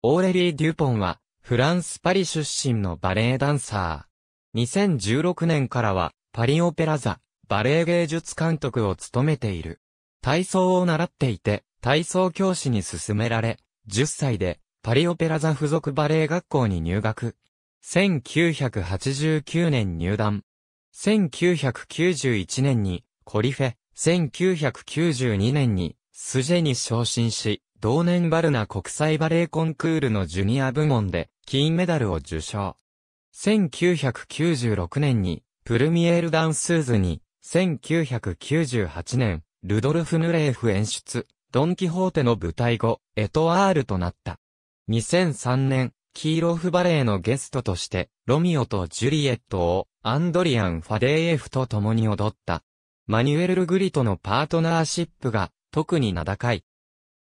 オーレリー・デュポンは、フランス・パリ出身のバレエダンサー。2016年からは、パリオペラ座、バレエ芸術監督を務めている。体操を習っていて、体操教師に勧められ、10歳で、パリオペラ座附属バレエ学校に入学。1989年入団。1991年に、コリフェ、1992年に、スジェに昇進し、同年バルナ国際バレエコンクールのジュニア部門で金メダルを受賞。1996年にプルミエール・ダンスーズに、1998年、ルドルフ・ヌレーフ演出、ドン・キホーテの舞台後、エトワールとなった。2003年、キーロフ・バレエのゲストとして、ロミオとジュリエットをアンドリアン・ファデーエフと共に踊った。マニュエル・ルグリとのパートナーシップが特に名高い。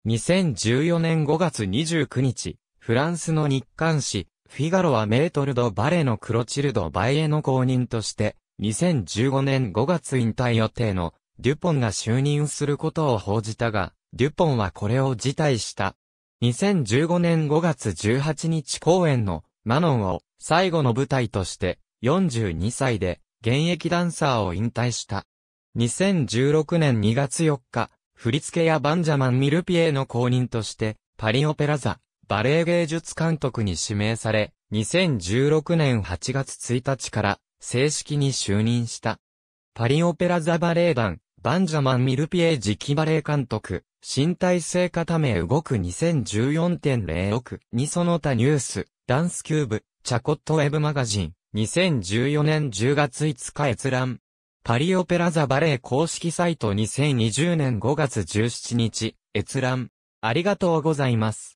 2014年5月29日、フランスの日刊誌、フィガロはメートル・ド・バレのクロチルド・バイエの公認として、2015年5月引退予定のデュポンが就任することを報じたが、デュポンはこれを辞退した。2015年5月18日公演のマノンを最後の舞台として、42歳で現役ダンサーを引退した。2016年2月4日、振付やバンジャマン・ミルピエの公認として、パリオペラ座、バレエ芸術監督に指名され、2016年8月1日から正式に就任した。パリオペラ座バレエ団、バンジャマン・ミルピエ次期バレエ監督、新体制固め動く 2014.06 にその他ニュース、ダンスキューブ、チャコットウェブマガジン、2014年10月5日閲覧。パリオペラ座バレエ公式サイト2020年5月17日、閲覧。ありがとうございます。